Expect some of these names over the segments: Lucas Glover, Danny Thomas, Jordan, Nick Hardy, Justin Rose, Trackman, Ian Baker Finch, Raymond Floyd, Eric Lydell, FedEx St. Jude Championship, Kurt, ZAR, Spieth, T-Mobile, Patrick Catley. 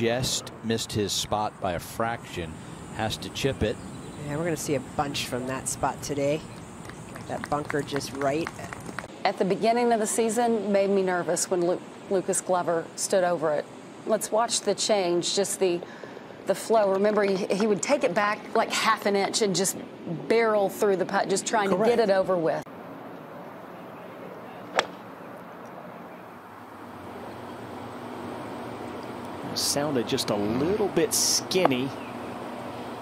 just missed his spot by a fraction. Has to chip it. Yeah, we're going to see a bunch from that spot today. That bunker just right. At the beginning of the season, made me nervous when Lucas Glover stood over it. Let's watch the change, just the flow. Remember, he would take it back like half an inch and just barrel through the putt, just trying to get it over with. Sounded just a little bit skinny.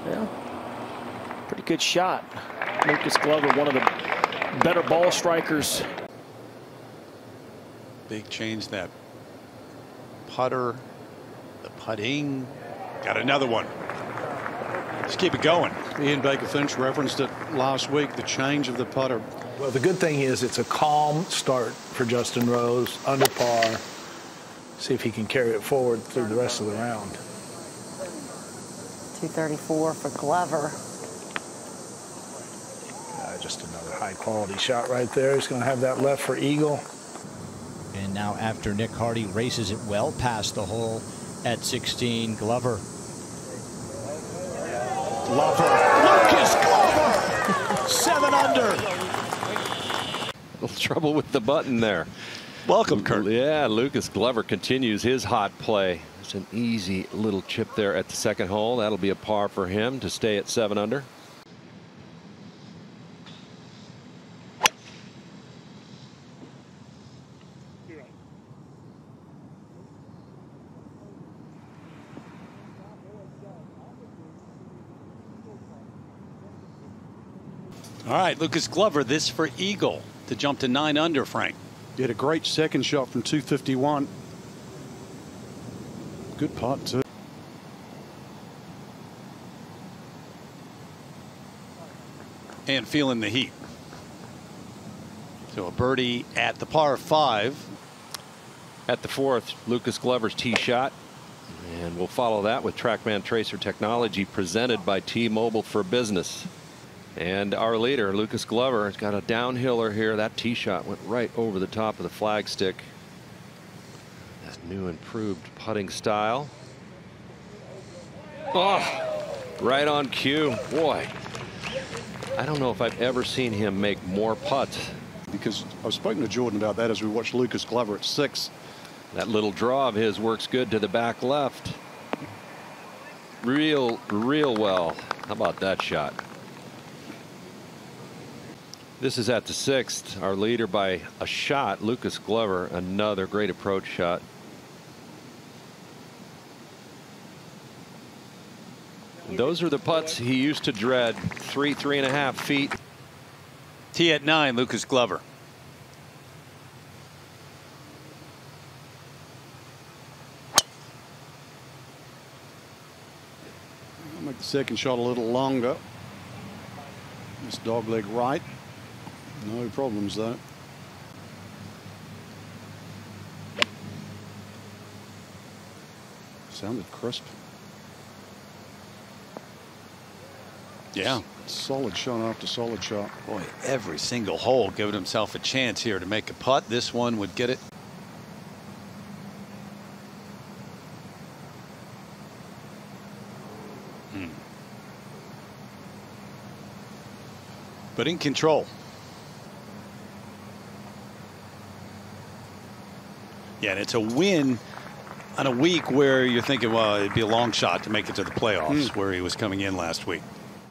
Well, pretty good shot. Lucas Glover, one of the better ball strikers. Big change, that putter, the putting. Got another one. Let's keep it going. Ian Baker Finch referenced it last week, the change of the putter. Well, the good thing is it's a calm start for Justin Rose, under par. See if he can carry it forward through the rest of the round. 234 for Glover. Just another high-quality shot right there. He's going to have that left for eagle. And now after Nick Hardy races it well past the hole at 16, Glover. Lucas Glover! 7 under. Little trouble with the button there. Welcome, Kurt. Yeah, Lucas Glover continues his hot play. It's an easy little chip there at the second hole. That'll be a par for him to stay at 7 under. All right, Lucas Glover, this for eagle to jump to 9 under, Frank. Did a great second shot from 251. Good putt, too. And feeling the heat. So a birdie at the par 5. At the 4th, Lucas Glover's tee shot. And we'll follow that with Trackman Tracer technology presented by T-Mobile for Business. And our leader, Lucas Glover, has got a downhiller here. That tee shot went right over the top of the flagstick. That new improved putting style. Oh, right on cue. Boy, I don't know if I've ever seen him make more putts. Because I was speaking to Jordan about that as we watched Lucas Glover at 6. That little draw of his works good to the back left. Real well. How about that shot? This is at the 6th, our leader by a shot, Lucas Glover, another great approach shot. And those are the putts he used to dread, 3.5 feet. Tee at 9, Lucas Glover. I'll make the second shot a little longer. This dogleg right. No problems, though. Sounded crisp. Yeah. Solid shot after solid shot. Boy, every single hole giving himself a chance here to make a putt. This one would get it. But in control. Yeah, and it's a win on a week where you're thinking, well, it'd be a long shot to make it to the playoffs, where he was coming in last week.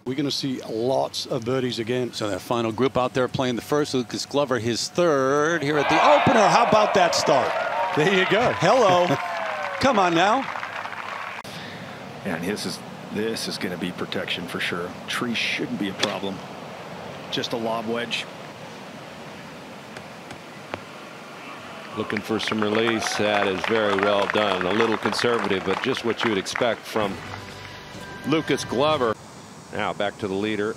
We're going to see lots of birdies again. So that final group out there playing the 1st, Lucas Glover, his 3rd here at the opener. How about that start? There you go. Hello. Come on now. And this is going to be protection for sure. Tree shouldn't be a problem. Just a lob wedge. Looking for some release. That is very well done. A little conservative, but just what you would expect from Lucas Glover. Now back to the leader,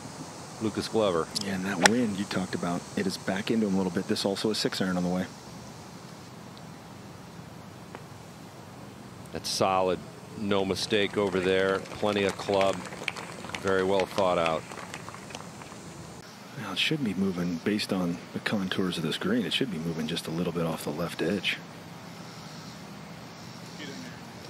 Lucas Glover. Yeah, and that wind you talked about, it is back into him a little bit. This also a 6 iron on the way. That's solid. No mistake over there. Plenty of club. Very well thought out. Now, it should be moving based on the contours of this green. It should be moving just a little bit off the left edge.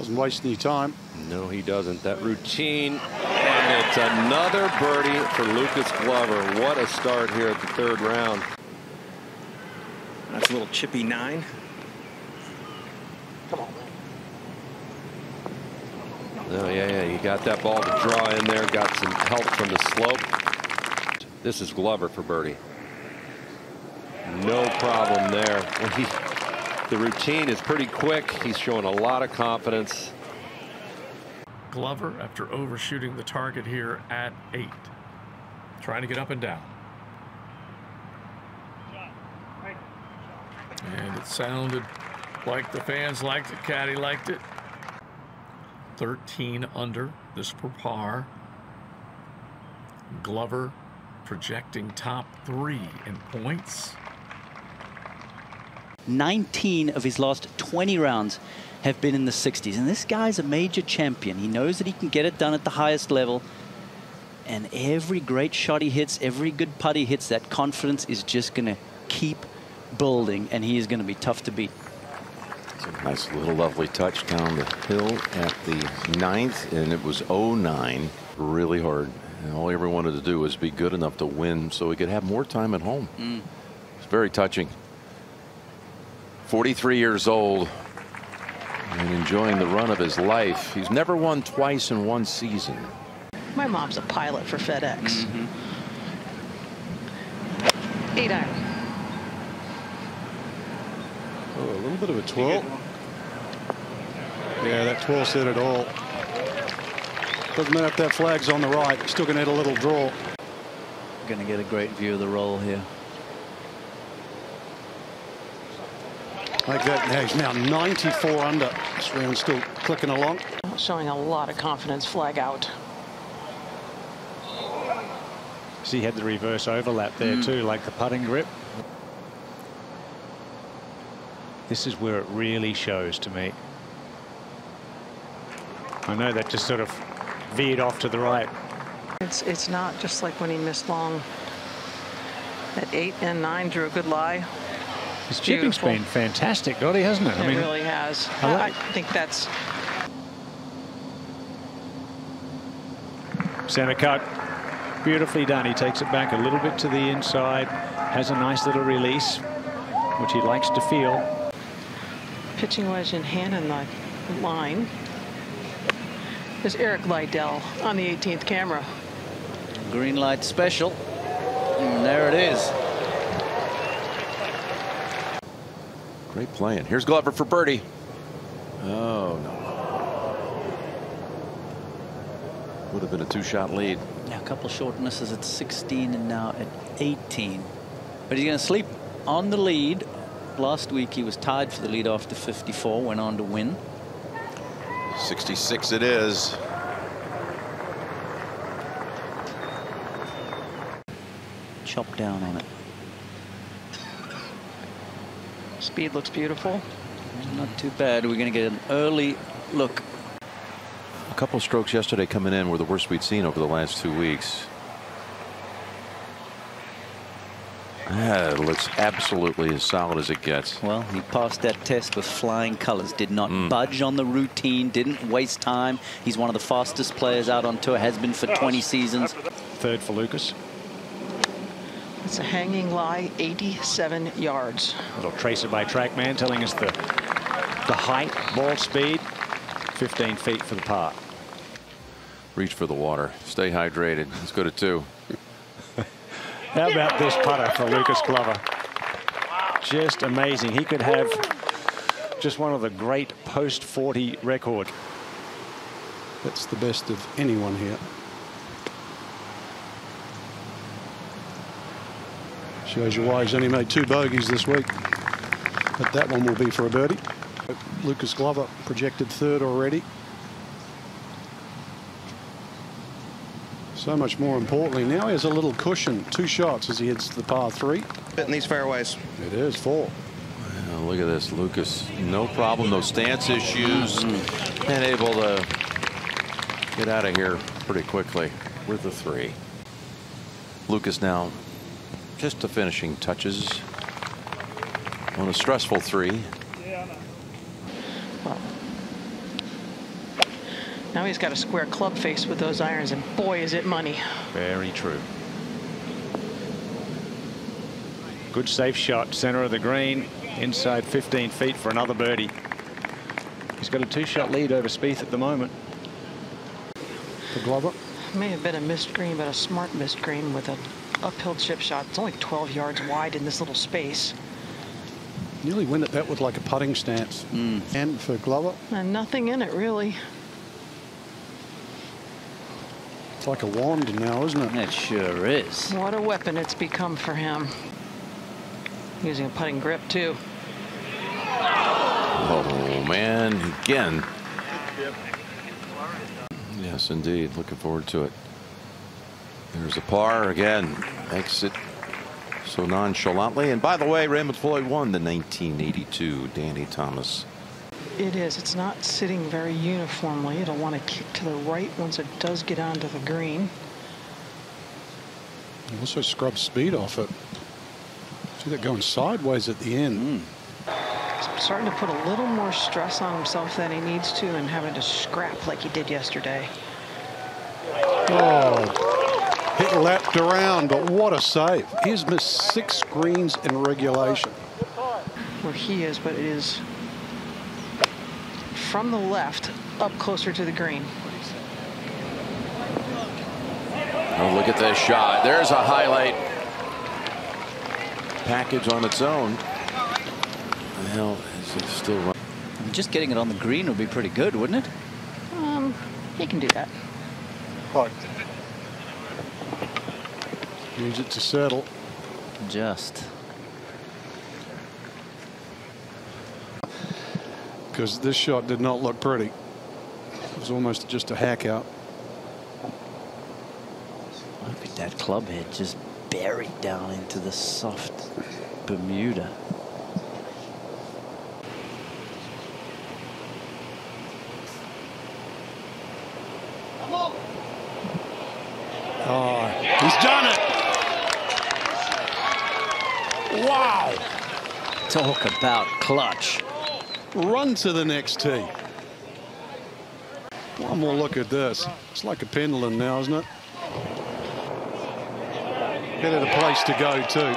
Doesn't waste any time. No, he doesn't. That routine, and it's another birdie for Lucas Glover. What a start here at the third round. That's a little chippy nine. Come on. Oh, yeah, you got that ball to draw in there. Got some help from the slope. This is Glover for birdie. No problem there. The routine is pretty quick. He's showing a lot of confidence. Glover, after overshooting the target here at 8, trying to get up and down. And it sounded like the fans liked it, caddy liked it. 13 under, this for par. Glover projecting top 3 in points. 19 of his last 20 rounds have been in the 60s, and this guy's a major champion. He knows that he can get it done at the highest level, and every great shot he hits, every good putt he hits, that confidence is just going to keep building, and he is going to be tough to beat. It's a nice little lovely touch down the hill at the 9th, and it was 0-9, really hard, and all he ever wanted to do was be good enough to win so he could have more time at home. It's very touching. 43 years old and enjoying the run of his life. He's never won twice in one season. My mom's a pilot for FedEx. 8 iron. Oh, a little bit of a twirl. Yeah, that twirl said it all. Doesn't matter if that flag's on the right. Still going to hit a little draw. Going to get a great view of the roll here. Like that, he's now 94 under. This round's still clicking along. Showing a lot of confidence, flag out. So he had the reverse overlap there too, like the putting grip. This is where it really shows to me. I know that just sort of veered off to the right. It's not just like when he missed long. At 8 and 9 drew a good lie. His chipping's been fantastic, Gotti, hasn't it? I mean, really has. I think that's... Center cut. Beautifully done. He takes it back a little bit to the inside. Has a nice little release, which he likes to feel. Pitching wedge in hand on the line. There's Eric Lydell on the 18th camera. Green light special. And there it is. Great playing. Here's Glover for birdie. Oh, no. Would have been a 2-shot lead. Now, a couple short misses at 16 and now at 18. But he's going to sleep on the lead. Last week, he was tied for the lead after 54, went on to win. 66 it is. Chop down on it. Speed looks beautiful. Not too bad. We're going to get an early look. A couple strokes yesterday coming in were the worst we'd seen over the last 2 weeks. That looks absolutely as solid as it gets. Well, he passed that test with flying colors. Did not budge on the routine. Didn't waste time. He's one of the fastest players out on tour. Has been for 20 seasons. Third for Lucas. It's a hanging lie, 87 yards. Little tracer by Trackman telling us the height, ball speed, 15 feet for the par. Reach for the water. Stay hydrated. Let's go to 2. How about this putter for Lucas Glover? Just amazing. He could have just one of the great post-40 record. That's the best of anyone here. Shows you why he's only made 2 bogeys this week. But that one will be for a birdie. Lucas Glover projected 3rd already. So much more importantly, now he has a little cushion. 2 shots as he hits the par 3. Hitting these fairways. It is 4. Well, look at this, Lucas. No problem, no stance issues. And able to get out of here pretty quickly with the 3. Lucas now just the finishing touches on a stressful 3. Well, Now he's got a square club face with those irons, and boy, is it money. Very true. Good safe shot, center of the green, inside 15 feet for another birdie. He's got a two-shot lead over Spieth at the moment. For Glover. May have been a missed green, but a smart missed green with an uphill chip shot. It's only 12 yards wide in this little space. Nearly went at that with like a putting stance. And for Glover. And nothing in it, really. It's like a wand now, isn't it? It sure is. What a weapon it's become for him. Using a putting grip, too. Oh, man, again. Yes, indeed. Looking forward to it. There's a par again. Makes it so nonchalantly. And by the way, Raymond Floyd won the 1982 Danny Thomas. It is. It's not sitting very uniformly. It'll want to kick to the right once it does get onto the green. It also scrubs speed off it. See that going sideways at the end. He's starting to put a little more stress on himself than he needs to and having to scrap like he did yesterday. Oh, it lapped around, but what a save. He's missed 6 greens in regulation. Where he is, but it is from the left up closer to the green. Oh, look at this shot. There's a highlight package on its own. The hell is it still running? I mean, just getting it on the green would be pretty good, wouldn't it? He can do that. Clark. Use it to settle. Just. Because this shot did not look pretty. It was almost just a hack out. I think that club head just buried down into the soft Bermuda. Oh, he's done it. Wow. Talk about clutch. Run to the next tee. One more look at this. It's like a pendulum now, isn't it? Bit of a place to go, too.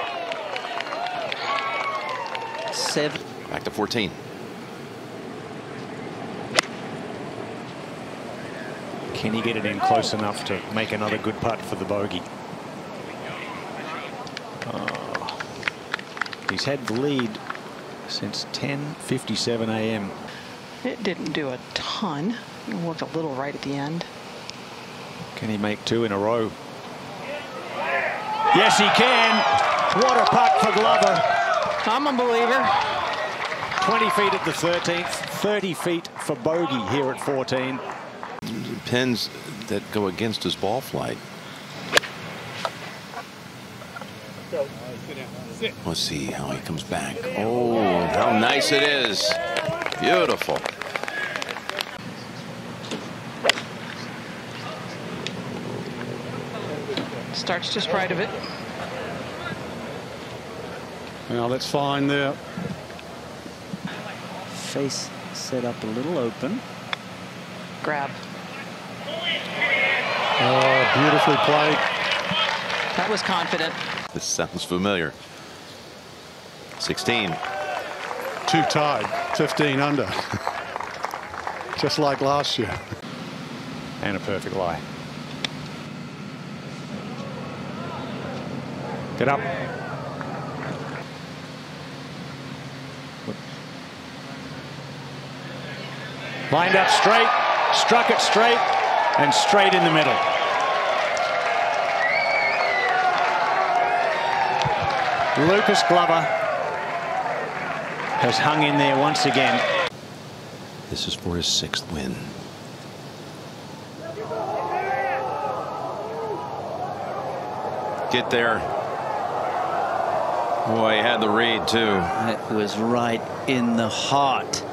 7. Back to 14. Can he get it in close enough to make another good putt for the bogey? Oh. He's had the lead since 10:57 a.m. It didn't do a ton. It worked a little right at the end. Can he make 2 in a row? Yes, he can. What a putt for Glover. I'm a believer. 20 feet at the 13th, 30 feet for bogey here at 14. Pins that go against his ball flight. Let's see how he comes back. Oh, how nice it is. Beautiful. Starts just right of it. Now that's fine there. Face set up a little open. Grab. Oh, beautifully played. That was confident. This sounds familiar. 16. Two tied, 15 under. Just like last year. And a perfect lie. Get up. Lined up straight, struck it straight, and straight in the middle. Lucas Glover has hung in there once again. This is for his 6th win. Get there. Boy, he had the read, too. That was right in the heart.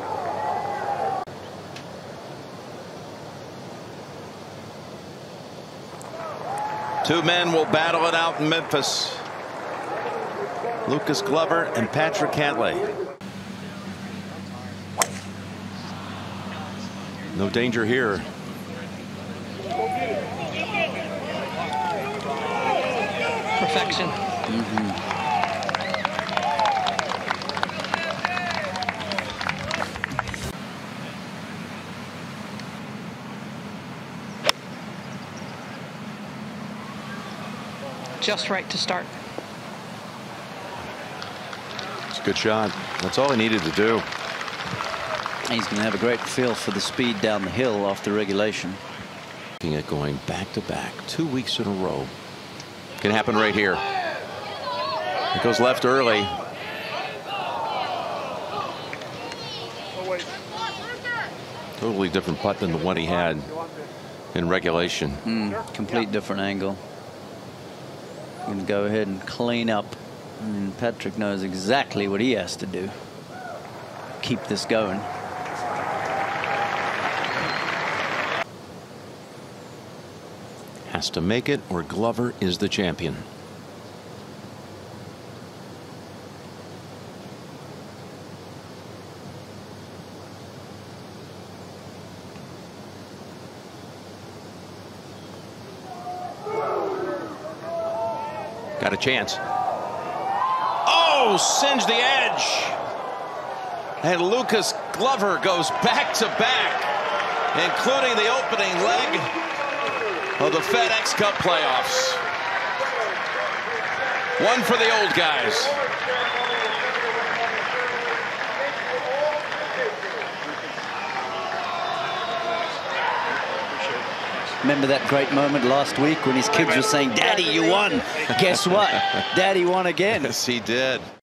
Two men will battle it out in Memphis. Lucas Glover and Patrick Catley. No danger here. Perfection. Just right to start. It's a good shot. That's all he needed to do. He's going to have a great feel for the speed down the hill after regulation. Looking at going back to back 2 weeks in a row. Can happen right here. It goes left early. Totally different putt than the one he had in regulation. Complete different angle. And go ahead and clean up. And Patrick knows exactly what he has to do. Keep this going. Has to make it, or Glover is the champion. Got a chance. Oh, singed the edge. And Lucas Glover goes back to back, including the opening leg of the FedEx Cup playoffs. One for the old guys. Remember that great moment last week when his kids were saying, "Daddy, you won." Guess what? Daddy won again. Yes, he did.